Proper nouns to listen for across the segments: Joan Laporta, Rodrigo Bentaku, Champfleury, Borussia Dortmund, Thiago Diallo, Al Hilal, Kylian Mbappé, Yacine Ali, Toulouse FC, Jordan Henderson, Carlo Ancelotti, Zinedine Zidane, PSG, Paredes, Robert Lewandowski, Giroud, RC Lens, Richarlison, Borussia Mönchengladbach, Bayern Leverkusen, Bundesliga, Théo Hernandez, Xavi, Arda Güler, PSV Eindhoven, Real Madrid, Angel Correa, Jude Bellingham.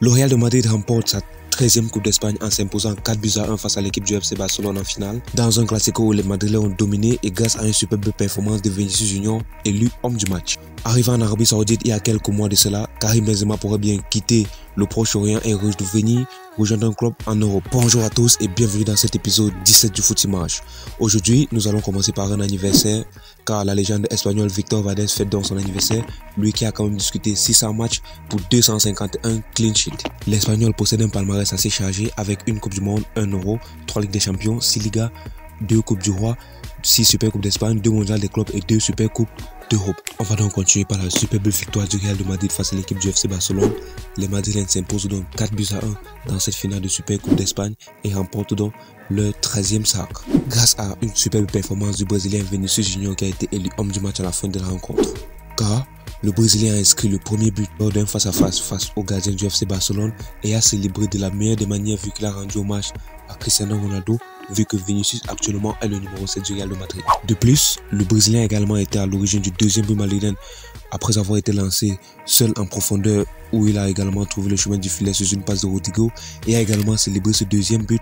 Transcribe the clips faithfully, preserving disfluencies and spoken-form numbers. Le Real de Madrid remporte sa treizième Coupe d'Espagne en s'imposant quatre buts à un face à l'équipe du F C Barcelone en finale, dans un classico où les Madrilènes ont dominé et grâce à une superbe performance de Vinicius Junior, élu homme du match. Arrivé en Arabie Saoudite il y a quelques mois de cela, Karim Benzema pourrait bien quitter le Proche-Orient et revenir rejoindre un club en Europe. Bonjour à tous et bienvenue dans cet épisode dix-sept du Foot Image. Aujourd'hui, nous allons commencer par un anniversaire car la légende espagnole Victor Valdés fête donc son anniversaire, lui qui a quand même disputé six cents matchs pour deux cent cinquante et un clean sheets. L'Espagnol possède un palmarès assez chargé avec une Coupe du Monde, un Euro, trois Ligues des Champions, six Ligas, deux Coupes du Roi, six Super Coupes d'Espagne, deux Mondiales des clubs et deux Super Coupes d'Europe. On va donc continuer par la superbe victoire du Real de Madrid face à l'équipe du F C Barcelone. Les Madrilènes s'imposent donc quatre buts à un dans cette finale de Super Coupe d'Espagne et remportent donc leur treizième sacre. Grâce à une superbe performance du Brésilien Vinicius Junior qui a été élu homme du match à la fin de la rencontre. Car le Brésilien a inscrit le premier but lors d'un face-à-face face au gardien du F C Barcelone et a célébré de la meilleure des manières vu qu'il a rendu hommage à Cristiano Ronaldo, vu que Vinicius actuellement est le numéro sept du Real de Madrid. De plus, le Brésilien a également été à l'origine du deuxième but madrilène après avoir été lancé seul en profondeur où il a également trouvé le chemin du filet sur une passe de Rodrigo et a également célébré ce deuxième but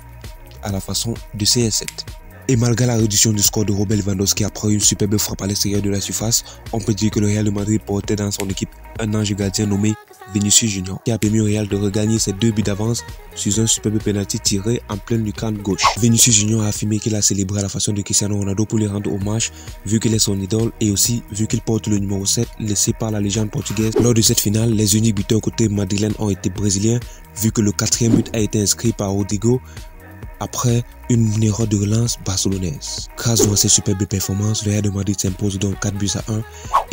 à la façon de C R sept. Et malgré la réduction du score de Robert Lewandowski après une superbe frappe à l'extérieur de la surface, on peut dire que le Real de Madrid portait dans son équipe un ange gardien nommé Vinicius Junior qui a permis au Real de regagner ses deux buts d'avance sur un superbe penalty tiré en pleine lucarne gauche. Vinicius Junior a affirmé qu'il a célébré à la façon de Cristiano Ronaldo pour lui rendre hommage vu qu'il est son idole et aussi vu qu'il porte le numéro sept laissé par la légende portugaise. Lors de cette finale, les uniques buteurs côté madrilène ont été brésiliens vu que le quatrième but a été inscrit par Rodrigo après une erreur de relance barcelonaise. Grâce à ces superbes performances, le Real de Madrid s'impose donc quatre buts à un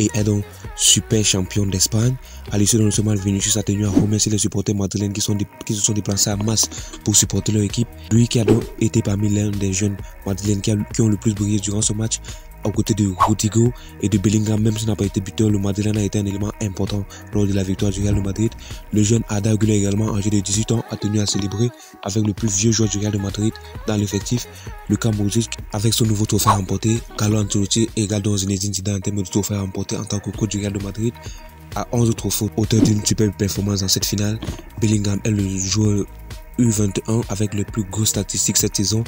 et est donc super champion d'Espagne. À l'issue de ce match, Vinicius a tenu à remercier les supporters madrilènes qui, sont, qui se sont déplacés à masse pour supporter leur équipe. Lui qui a donc été parmi l'un des jeunes madrilènes qui, a, qui ont le plus brillé durant ce match, aux côtés de Rodrigo et de Bellingham. Même s'il n'a pas été buteur, le Madrilène a été un élément important lors de la victoire du Real de Madrid. Le jeune Arda Güler, également âgé de dix-huit ans, a tenu à célébrer avec le plus vieux joueur du Real de Madrid dans l'effectif, Luka Modric, avec son nouveau trophée remporté. Carlo Ancelotti égale donc Zinedine Zidane en termes de trophée remporté en tant que coach du Real de Madrid à onze trophées, auteur d'une superbe performance dans cette finale. Bellingham est le joueur U vingt et un avec le plus gros statistique cette saison,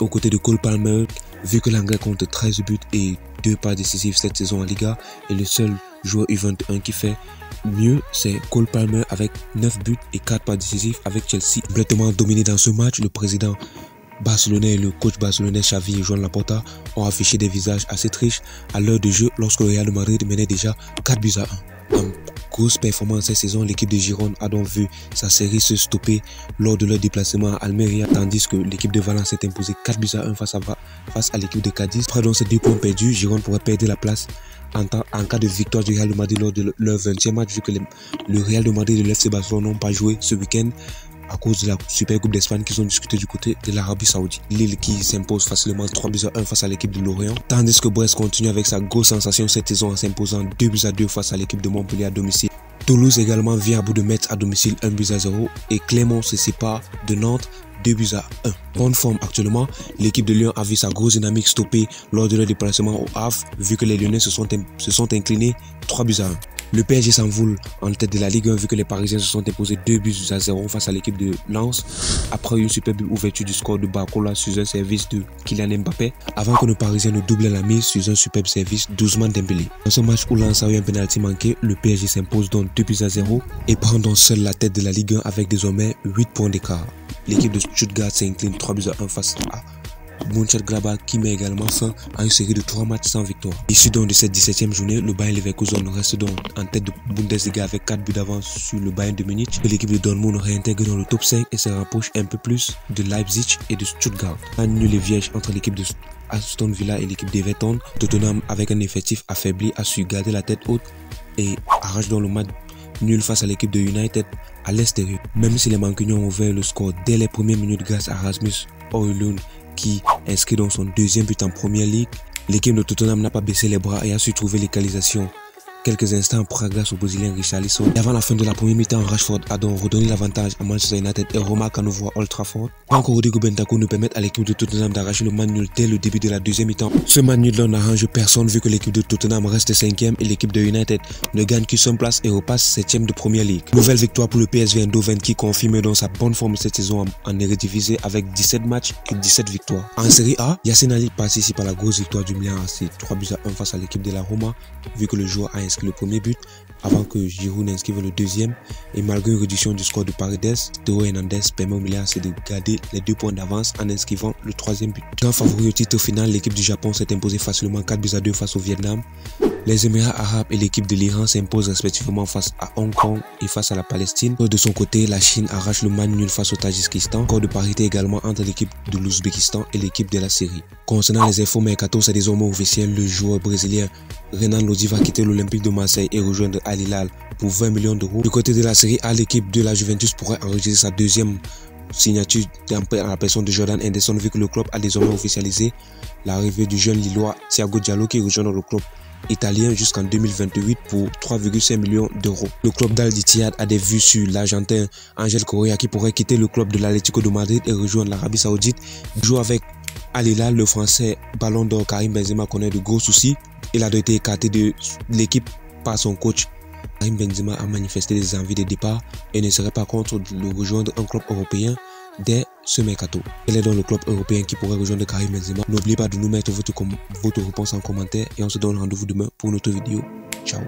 aux côtés de Cole Palmer, vu que l'Anglais compte treize buts et deux passes décisives cette saison en Liga, et le seul joueur U vingt et un qui fait mieux, c'est Cole Palmer avec neuf buts et quatre passes décisives avec Chelsea. Complètement dominé dans ce match, le président barcelonais et le coach barcelonais Xavi et Joan Laporta ont affiché des visages assez tristes à l'heure de jeu lorsque le Real de Madrid menait déjà quatre buts à un. En grosse performance cette saison, l'équipe de Gironde a donc vu sa série se stopper lors de leur déplacement à Almeria, tandis que l'équipe de Valence s'est imposée quatre buts à un face à, face à l'équipe de Cadiz. Après donc ces deux points perdus, Gironde pourrait perdre la place en, temps, en cas de victoire du Real de Madrid lors de leur vingtième match, vu que les, le Real de Madrid et le F C Barcelone n'ont pas joué ce week-end à cause de la Super Coupe d'Espagne qu'ils ont discuté du côté de l'Arabie Saoudite. Lille qui s'impose facilement trois buts à un face à l'équipe de Lorient, tandis que Brest continue avec sa grosse sensation cette saison en s'imposant deux buts à deux face à l'équipe de Montpellier à domicile. Toulouse également vient à bout de mettre à domicile un but à zéro et Clermont se sépare de Nantes deux buts à un. Bonne forme actuellement, l'équipe de Lyon a vu sa grosse dynamique stoppée lors de leur déplacement au Havre vu que les Lyonnais se sont, se sont inclinés trois buts à un. Le P S G s'envole en tête de la Ligue un vu que les Parisiens se sont imposés deux buts à zéro face à l'équipe de Lens après une superbe ouverture du score de Barcola sur un service de Kylian Mbappé avant que le Parisien ne double la mise sur un superbe service d'Ousmane Dembélé. Dans ce match où Lens a eu un penalty manqué, le P S G s'impose donc deux buts à zéro et prend donc seul la tête de la Ligue un avec désormais huit points d'écart. L'équipe de Stuttgart s'incline trois buts à un face à Mönchengladbach qui met également fin à une série de trois matchs sans victoire. Issu donc de cette dix-septième journée, le Bayern Leverkusen reste donc en tête de Bundesliga avec quatre buts d'avance sur le Bayern de Munich. L'équipe de Dortmund réintègre dans le top cinq et se rapproche un peu plus de Leipzig et de Stuttgart. Un nul et vierge entre l'équipe de Aston Villa et l'équipe d'Everton. Tottenham avec un effectif affaibli a su garder la tête haute et arrache dans le match nul face à l'équipe de United à l'extérieur. Même si les Mancuniens ont ouvert le score dès les premières minutes grâce à Rasmus-Orlund qui inscrit dans son deuxième but en première ligue, l'équipe de Tottenham n'a pas baissé les bras et a su trouver l'égalisation Quelques instants pour grâce au Brésilien Richarlison. Et avant la fin de la première mi-temps, Rashford a donc redonné l'avantage à Manchester United et remarque à nouveau à Old Trafford. Avant que Rodrigo Bentaku ne permette à l'équipe de Tottenham d'arracher le man nul dès le début de la deuxième mi-temps. Ce man nul là n'arrange personne vu que l'équipe de Tottenham reste cinquième et l'équipe de United ne gagne qu'une seule place et repasse septième de Premier League. Nouvelle victoire pour le P S V Eindhoven qui confirme donc sa bonne forme cette saison en Eredivisie avec dix-sept matchs et dix-sept victoires. En Serie A, Yacine Ali participe à la grosse victoire du Milan R C trois buts à un face à l'équipe de la Roma vu que le joueur a inscrit le premier but avant que Giroud n'inscrive le deuxième et malgré une réduction du score de Paredes, Théo Hernandez permet au Milan R C de garder les deux points d'avance en inscrivant le troisième but. Grand favori au titre final, l'équipe du Japon s'est imposée facilement quatre buts à deux face au Vietnam. Les Émirats arabes et l'équipe de l'Iran s'imposent respectivement face à Hong Kong et face à la Palestine. De son côté, la Chine arrache le man nul face au Tadjikistan. Score de parité également entre l'équipe de l'Ouzbékistan et l'équipe de la Syrie. Concernant les infos mercato, c'est désormais officiel. Le joueur brésilien Renan Lodi va quitter l'Olympique de Marseille et rejoindre Al Hilal pour vingt millions d'euros. Du côté de la Série A, l'équipe de la Juventus pourrait enregistrer sa deuxième signature à la personne de Jordan Henderson vu que le club a désormais officialisé l'arrivée du jeune Lillois Thiago Diallo qui rejoint le club italien jusqu'en deux mille vingt-huit pour trois virgule cinq millions d'euros. Le club d'Al-Ittihad a des vues sur l'Argentin Angel Correa qui pourrait quitter le club de l'Atlético de Madrid et rejoindre l'Arabie Saoudite. Il joue avec Al Hilal, le Français Ballon d'Or Karim Benzema connaît de gros soucis. Il a été écarté de l'équipe par son coach. Karim Benzema a manifesté des envies de départ et ne serait pas contre de rejoindre un club européen dès ce mercato. Quel est donc le club européen qui pourrait rejoindre Karim Benzema? N'oubliez pas de nous mettre votre, votre réponse en commentaire et on se donne rendez-vous demain pour une autre vidéo. Ciao.